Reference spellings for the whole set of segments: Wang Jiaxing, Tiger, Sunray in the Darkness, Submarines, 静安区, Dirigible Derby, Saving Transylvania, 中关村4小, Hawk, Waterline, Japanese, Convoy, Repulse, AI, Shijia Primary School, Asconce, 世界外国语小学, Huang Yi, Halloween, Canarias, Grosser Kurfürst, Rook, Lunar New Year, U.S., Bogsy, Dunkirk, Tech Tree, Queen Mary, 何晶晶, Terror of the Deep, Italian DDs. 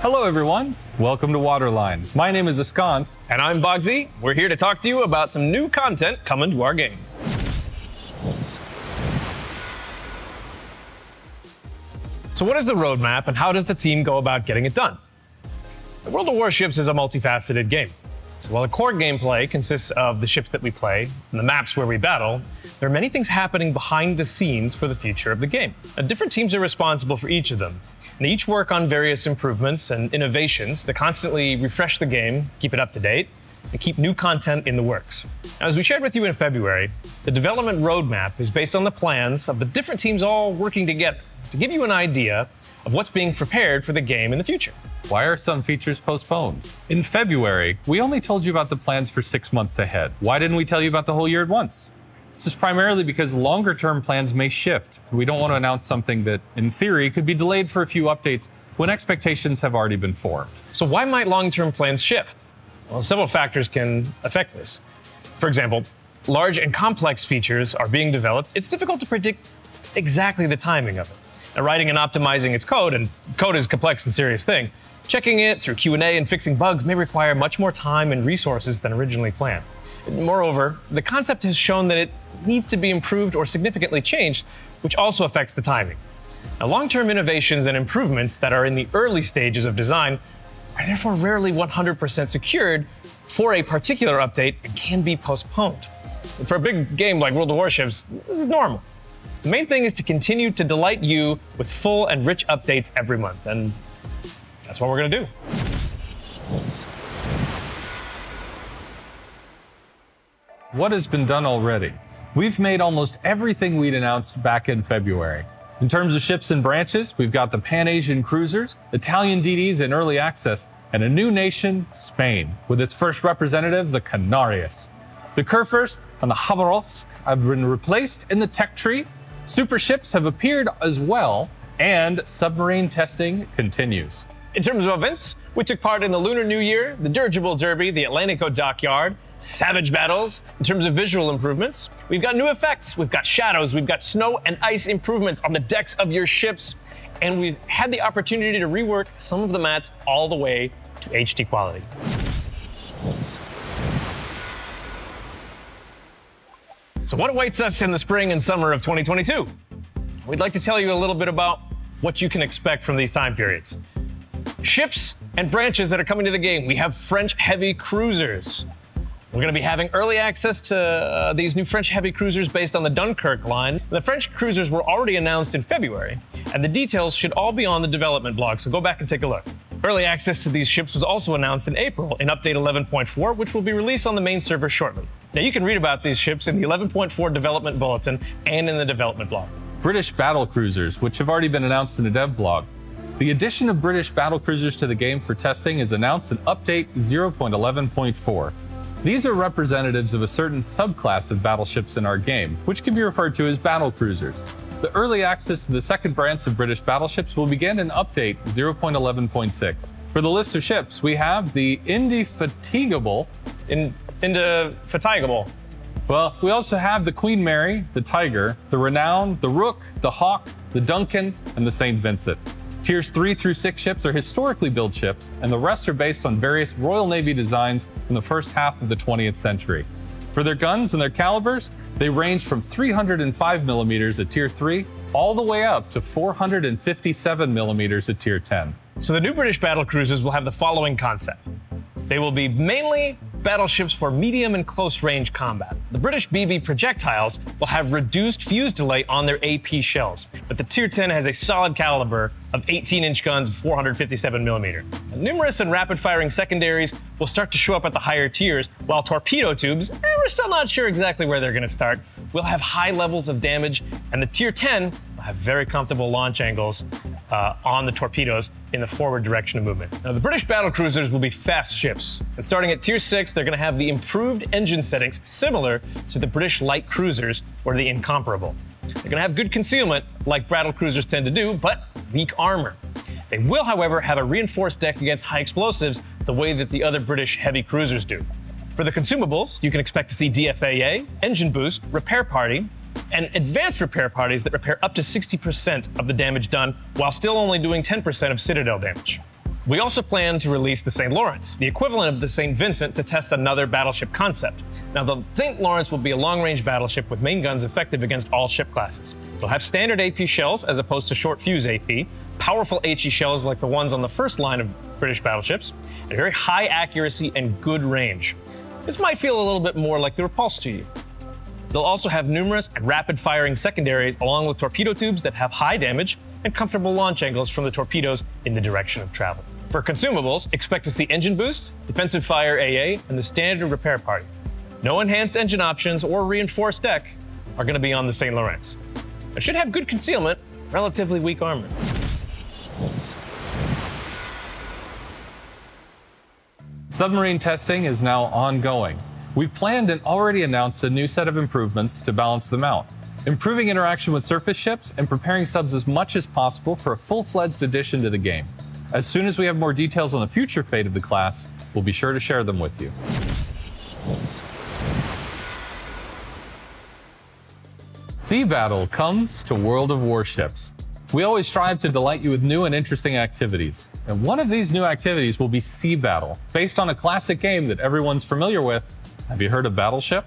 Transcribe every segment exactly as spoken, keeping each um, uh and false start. Hello everyone, welcome to Waterline. My name is Asconce. And I'm Bogsy. We're here to talk to you about some new content coming to our game. So what is the roadmap and how does the team go about getting it done? The World of Warships is a multifaceted game. So while the core gameplay consists of the ships that we play and the maps where we battle, there are many things happening behind the scenes for the future of the game. Now, different teams are responsible for each of them, and they each work on various improvements and innovations to constantly refresh the game, keep it up to date, and keep new content in the works. Now, as we shared with you in February, the development roadmap is based on the plans of the different teams all working together to give you an idea of what's being prepared for the game in the future. Why are some features postponed? In February, we only told you about the plans for six months ahead. Why didn't we tell you about the whole year at once? This is primarily because longer-term plans may shift. We don't want to announce something that, in theory, could be delayed for a few updates when expectations have already been formed. So why might long-term plans shift? Well, several factors can affect this. For example, large and complex features are being developed. It's difficult to predict exactly the timing of it. Now, writing and optimizing its code, and code is a complex and serious thing, checking it through Q and A and fixing bugs may require much more time and resources than originally planned. Moreover, the concept has shown that it needs to be improved or significantly changed, which also affects the timing. Now, long-term innovations and improvements that are in the early stages of design are therefore rarely one hundred percent secured for a particular update and can be postponed. For a big game like World of Warships, this is normal. The main thing is to continue to delight you with full and rich updates every month, and that's what we're going to do. What has been done already? We've made almost everything we'd announced back in February. In terms of ships and branches, we've got the Pan-Asian cruisers, Italian D Ds in early access, and a new nation, Spain, with its first representative, the Canarias. The Kurfürst and the Khabarovsk have been replaced in the tech tree. Super ships have appeared as well, and submarine testing continues. In terms of events, we took part in the Lunar New Year, the Dirigible Derby, the Atlantico Dockyard, savage battles. In terms of visual improvements, we've got new effects, we've got shadows, we've got snow and ice improvements on the decks of your ships, and we've had the opportunity to rework some of the mats all the way to H D quality. So what awaits us in the spring and summer of twenty twenty-two? We'd like to tell you a little bit about what you can expect from these time periods. Ships and branches that are coming to the game. We have French heavy cruisers. We're going to be having early access to uh, these new French heavy cruisers based on the Dunkirk line. The French cruisers were already announced in February, and the details should all be on the development blog, so go back and take a look. Early access to these ships was also announced in April in Update eleven point four, which will be released on the main server shortly. Now, you can read about these ships in the eleven point four Development Bulletin and in the development blog. British battle cruisers, which have already been announced in the dev blog. The addition of British battle cruisers to the game for testing is announced in Update zero point eleven point four. These are representatives of a certain subclass of battleships in our game, which can be referred to as battle cruisers. The early access to the second branch of British battleships will begin in Update zero point eleven point six. For the list of ships, we have the Indefatigable. In, indefatigable. Well, we also have the Queen Mary, the Tiger, the Renown, the Rook, the Hawk, the Duncan, and the Saint Vincent. Tiers three through six ships are historically built ships, and the rest are based on various Royal Navy designs from the first half of the twentieth century. For their guns and their calibers, they range from three hundred five millimeters at Tier three all the way up to four hundred fifty-seven millimeters at Tier ten. So the new British battle cruisers will have the following concept. They will be mainly battleships for medium and close range combat. The British B B projectiles will have reduced fuse delay on their A P shells, but the Tier ten has a solid caliber of eighteen inch guns, four hundred fifty-seven millimeter. Numerous and rapid firing secondaries will start to show up at the higher tiers, while torpedo tubes, and eh, we're still not sure exactly where they're gonna start, will have high levels of damage, and the Tier ten will have very comfortable launch angles uh, on the torpedoes in the forward direction of movement. Now, the British battle cruisers will be fast ships, and starting at Tier six, they're gonna have the improved engine settings similar to the British light cruisers or the Incomparable. They're gonna have good concealment, like battle cruisers tend to do, but weak armor. They will, however, have a reinforced deck against high explosives the way that the other British heavy cruisers do. For the consumables, you can expect to see D F A A, engine boost, repair party, and advanced repair parties that repair up to sixty percent of the damage done while still only doing ten percent of citadel damage. We also plan to release the Saint Lawrence, the equivalent of the Saint Vincent, to test another battleship concept. Now, the Saint Lawrence will be a long-range battleship with main guns effective against all ship classes. It'll have standard A P shells as opposed to short fuse A P, powerful HE shells like the ones on the first line of British battleships, and very high accuracy and good range. This might feel a little bit more like the Repulse to you. They'll also have numerous and rapid-firing secondaries along with torpedo tubes that have high damage and comfortable launch angles from the torpedoes in the direction of travel. For consumables, expect to see engine boosts, defensive fire A A, and the standard repair party. No enhanced engine options or reinforced deck are going to be on the Saint Lawrence. It should have good concealment, relatively weak armor. Submarine testing is now ongoing. We've planned and already announced a new set of improvements to balance them out, improving interaction with surface ships and preparing subs as much as possible for a full-fledged addition to the game. As soon as we have more details on the future fate of the class, we'll be sure to share them with you. Sea Battle comes to World of Warships. We always strive to delight you with new and interesting activities, and one of these new activities will be Sea Battle, based on a classic game that everyone's familiar with. Have you heard of Battleship?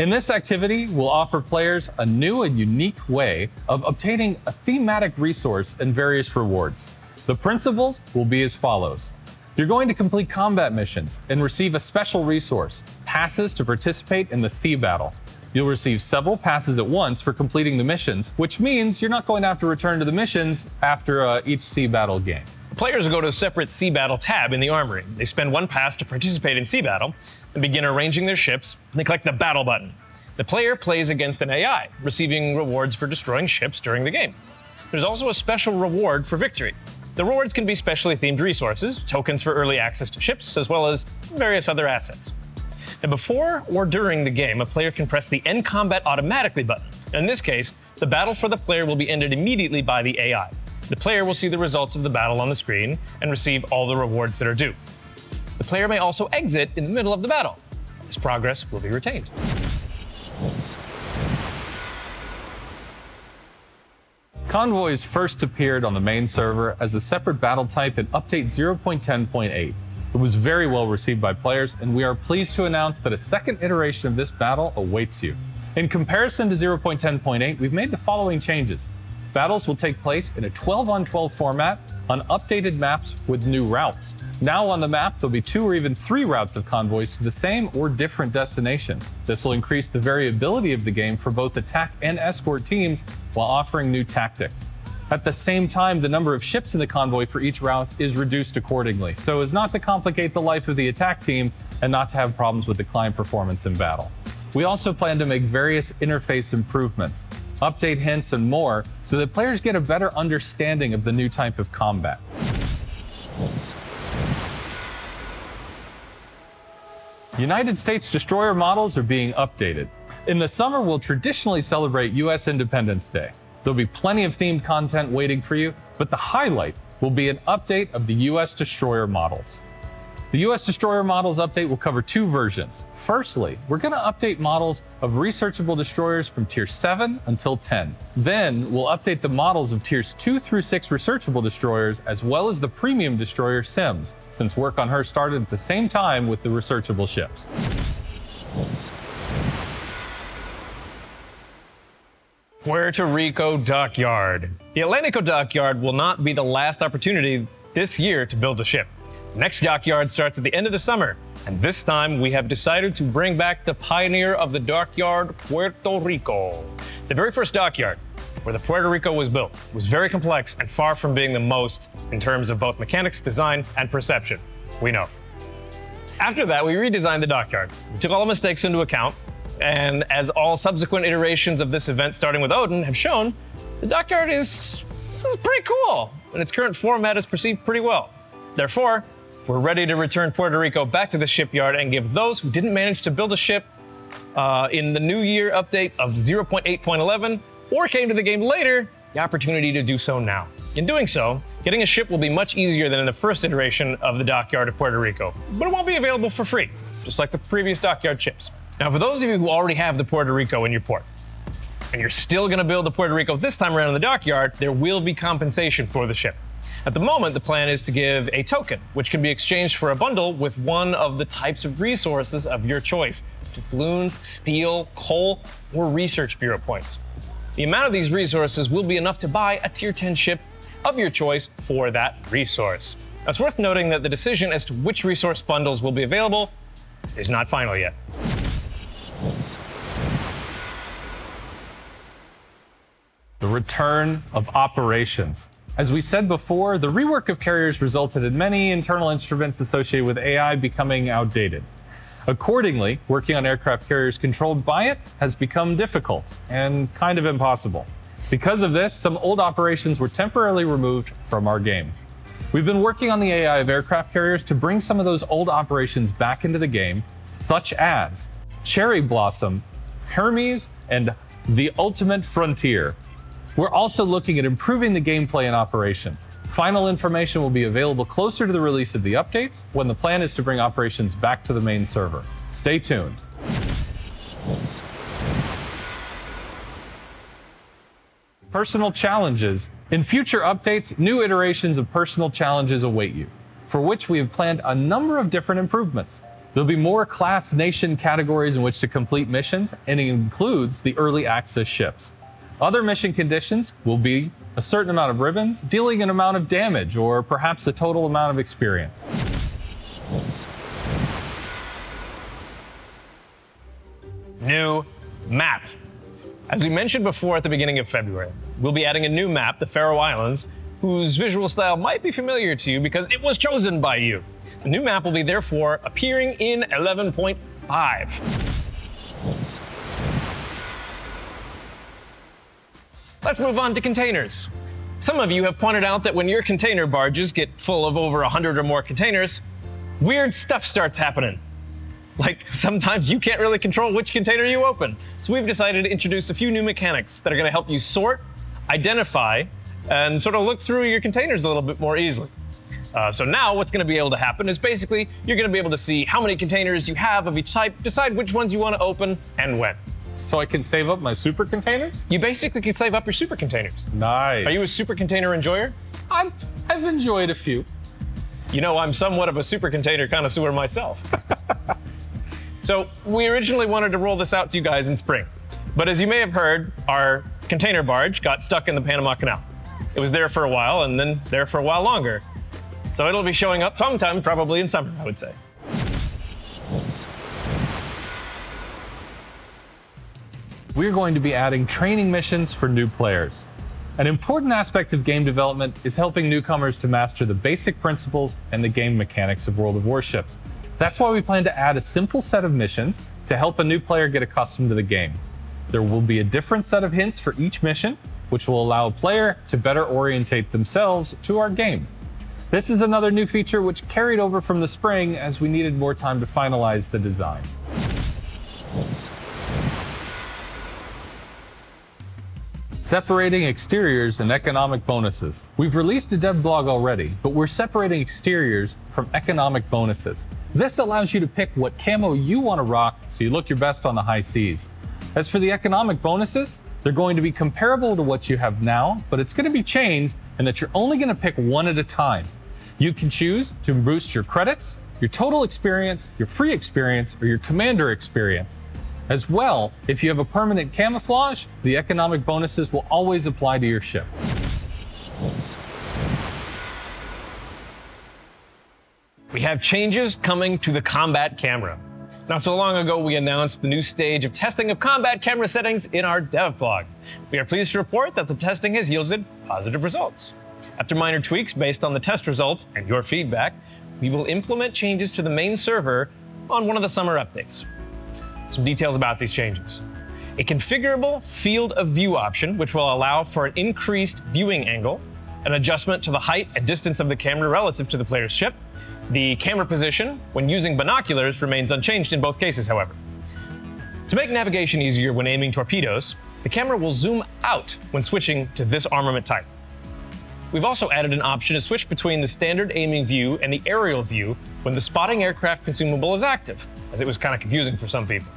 In this activity, we'll offer players a new and unique way of obtaining a thematic resource and various rewards. The principles will be as follows. You're going to complete combat missions and receive a special resource, passes to participate in the Sea Battle. You'll receive several passes at once for completing the missions, which means you're not going to have to return to the missions after uh, each Sea Battle game. Players go to a separate Sea Battle tab in the Armory. They spend one pass to participate in Sea Battle and begin arranging their ships, and they click the Battle button. The player plays against an A I, receiving rewards for destroying ships during the game. There's also a special reward for victory. The rewards can be specially themed resources, tokens for early access to ships, as well as various other assets. And before or during the game, a player can press the End Combat Automatically button. In this case, the battle for the player will be ended immediately by the A I. The player will see the results of the battle on the screen and receive all the rewards that are due. The player may also exit in the middle of the battle. This progress will be retained. Convoys first appeared on the main server as a separate battle type in update zero point ten point eight. It was very well received by players, and we are pleased to announce that a second iteration of this battle awaits you. In comparison to zero point ten point eight, we've made the following changes. Battles will take place in a twelve on twelve format on updated maps with new routes. Now on the map, there'll be two or even three routes of convoys to the same or different destinations. This will increase the variability of the game for both attack and escort teams while offering new tactics. At the same time, the number of ships in the convoy for each route is reduced accordingly, so as not to complicate the life of the attack team and not to have problems with decline performance in battle. We also plan to make various interface improvements, update hints, and more so that players get a better understanding of the new type of combat. United States destroyer models are being updated. In the summer, we'll traditionally celebrate U S Independence Day. There'll be plenty of themed content waiting for you, but the highlight will be an update of the U S destroyer models. The U S destroyer models update will cover two versions. Firstly, we're going to update models of researchable destroyers from tier seven until ten. Then we'll update the models of tiers two through six researchable destroyers, as well as the premium destroyer Sims, since work on her started at the same time with the researchable ships. Puerto Rico Dockyard. The Atlantico Dockyard will not be the last opportunity this year to build a ship. The next dockyard starts at the end of the summer, and this time we have decided to bring back the pioneer of the dockyard, Puerto Rico. The very first dockyard where the Puerto Rico was built was very complex and far from being the most in terms of both mechanics, design, and perception. We know. After that, we redesigned the dockyard. We took all the mistakes into account, and as all subsequent iterations of this event, starting with Odin, have shown, the dockyard is, is pretty cool, and its current format is perceived pretty well. Therefore, we're ready to return Puerto Rico back to the shipyard and give those who didn't manage to build a ship uh, in the New Year update of zero point eight point eleven or came to the game later the opportunity to do so now. In doing so, getting a ship will be much easier than in the first iteration of the Dockyard of Puerto Rico, but it won't be available for free, just like the previous Dockyard ships. Now, for those of you who already have the Puerto Rico in your port, and you're still going to build the Puerto Rico this time around in the Dockyard, there will be compensation for the ship. At the moment, the plan is to give a token, which can be exchanged for a bundle with one of the types of resources of your choice: doubloons, steel, coal, or research bureau points. The amount of these resources will be enough to buy a tier ten ship of your choice for that resource. Now, it's worth noting that the decision as to which resource bundles will be available is not final yet. The return of operations. As we said before, the rework of carriers resulted in many internal instruments associated with A I becoming outdated. Accordingly, working on aircraft carriers controlled by it has become difficult and kind of impossible. Because of this, some old operations were temporarily removed from our game. We've been working on the A I of aircraft carriers to bring some of those old operations back into the game, such as Cherry Blossom, Hermes, and the Ultimate Frontier. We're also looking at improving the gameplay and operations. Final information will be available closer to the release of the updates, when the plan is to bring operations back to the main server. Stay tuned. Personal Challenges. In future updates, new iterations of Personal Challenges await you, for which we have planned a number of different improvements. There'll be more class, nation categories in which to complete missions, and it includes the early access ships. Other mission conditions will be a certain amount of ribbons, dealing an amount of damage, or perhaps a total amount of experience. New map. As we mentioned before at the beginning of February, we'll be adding a new map, the Faroe Islands, whose visual style might be familiar to you because it was chosen by you. The new map will be therefore appearing in eleven point five. Let's move on to containers. Some of you have pointed out that when your container barges get full of over one hundred or more containers, weird stuff starts happening. Like, sometimes you can't really control which container you open. So we've decided to introduce a few new mechanics that are going to help you sort, identify, and sort of look through your containers a little bit more easily. Uh, so now what's going to be able to happen is basically you're going to be able to see how many containers you have of each type, decide which ones you want to open, and when. So I can save up my super containers? You basically can save up your super containers. Nice. Are you a super container enjoyer? I've, I've enjoyed a few. You know, I'm somewhat of a super container connoisseur myself. So we originally wanted to roll this out to you guys in spring, but as you may have heard, our container barge got stuck in the Panama Canal. It was there for a while and then there for a while longer. So it'll be showing up sometime, probably in summer, I would say. We're going to be adding training missions for new players. An important aspect of game development is helping newcomers to master the basic principles and the game mechanics of World of Warships. That's why we plan to add a simple set of missions to help a new player get accustomed to the game. There will be a different set of hints for each mission, which will allow a player to better orientate themselves to our game. This is another new feature which carried over from the spring, as we needed more time to finalize the design. Separating exteriors and economic bonuses. We've released a dev blog already, but we're separating exteriors from economic bonuses. This allows you to pick what camo you want to rock so you look your best on the high seas. As for the economic bonuses, they're going to be comparable to what you have now, but it's going to be changed in that you're only going to pick one at a time. You can choose to boost your credits, your total experience, your free experience, or your commander experience. As well, if you have a permanent camouflage, the economic bonuses will always apply to your ship. We have changes coming to the combat camera. Not so long ago, we announced the new stage of testing of combat camera settings in our dev blog. We are pleased to report that the testing has yielded positive results. After minor tweaks based on the test results and your feedback, we will implement changes to the main server on one of the summer updates. Some details about these changes. A configurable field of view option, which will allow for an increased viewing angle, an adjustment to the height and distance of the camera relative to the player's ship. The camera position, when using binoculars, remains unchanged in both cases, however. To make navigation easier when aiming torpedoes, the camera will zoom out when switching to this armament type. We've also added an option to switch between the standard aiming view and the aerial view when the spotting aircraft consumable is active, as it was kind of confusing for some people.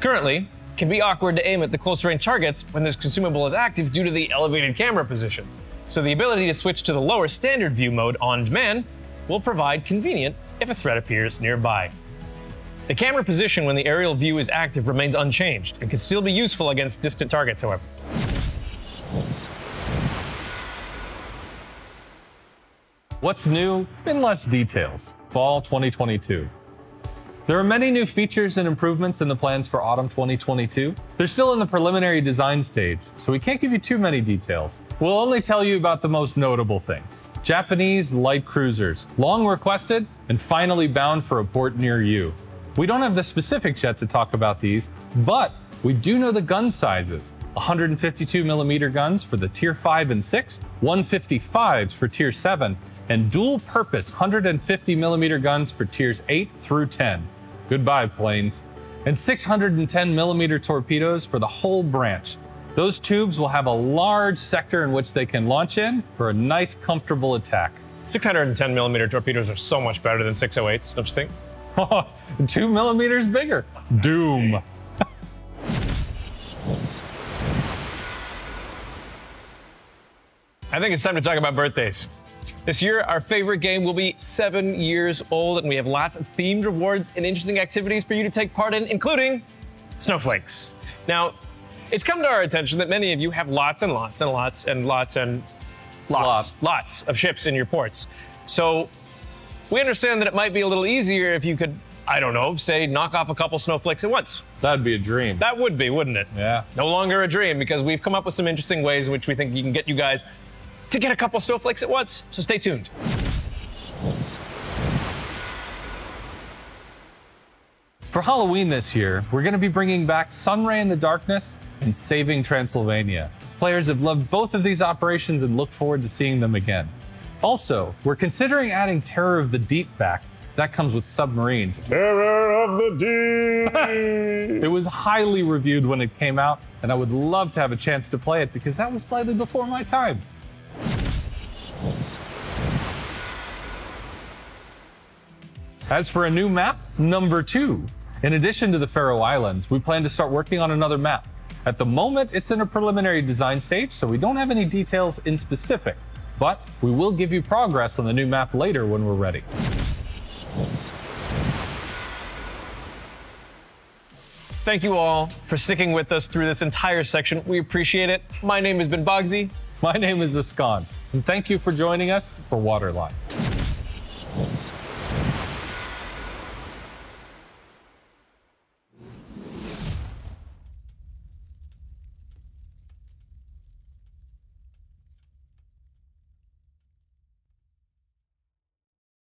Currently, it can be awkward to aim at the close range targets when this consumable is active due to the elevated camera position. so the ability to switch to the lower standard view mode on demand will provide convenient if a threat appears nearby. The camera position when the aerial view is active remains unchanged and can still be useful against distant targets, however. What's new in less details? Fall twenty twenty-two. There are many new features and improvements in the plans for autumn twenty twenty-two. They're still in the preliminary design stage, so we can't give you too many details. We'll only tell you about the most notable things. Japanese light cruisers, long requested and finally bound for a port near you. We don't have the specifics yet to talk about these, but we do know the gun sizes. one hundred fifty-two millimeter guns for the tier five and six, one fifty-fives for tier seven, and dual-purpose one hundred fifty millimeter guns for tiers eight through ten. Goodbye, planes. And six hundred ten millimeter torpedoes for the whole branch. Those tubes will have a large sector in which they can launch in for a nice, comfortable attack. six hundred ten millimeter torpedoes are so much better than six oh eights, don't you think? Two millimeters bigger. Doom. I think it's time to talk about birthdays. This year, our favorite game will be seven years old, and we have lots of themed rewards and interesting activities for you to take part in, including snowflakes. Now, it's come to our attention that many of you have lots and lots and lots and lots and lots, lots, lots of ships in your ports. So we understand that it might be a little easier if you could, I don't know, say knock off a couple snowflakes at once. That'd be a dream. That would be, wouldn't it? Yeah. No longer a dream, because we've come up with some interesting ways in which we think you can get you guys to get a couple snowflakes at once, so stay tuned. For Halloween this year, we're going to be bringing back Sunray in the Darkness and Saving Transylvania. Players have loved both of these operations and look forward to seeing them again. Also, we're considering adding Terror of the Deep back. That comes with submarines. Terror of the Deep! It was highly reviewed when it came out, and I would love to have a chance to play it because that was slightly before my time. As for a new map, number two. In addition to the Faroe Islands, we plan to start working on another map. At the moment, it's in a preliminary design stage, so we don't have any details in specific, but we will give you progress on the new map later when we're ready. Thank you all for sticking with us through this entire section. We appreciate it. My name has been Bogsy. My name is Asconce, and thank you for joining us for Waterline.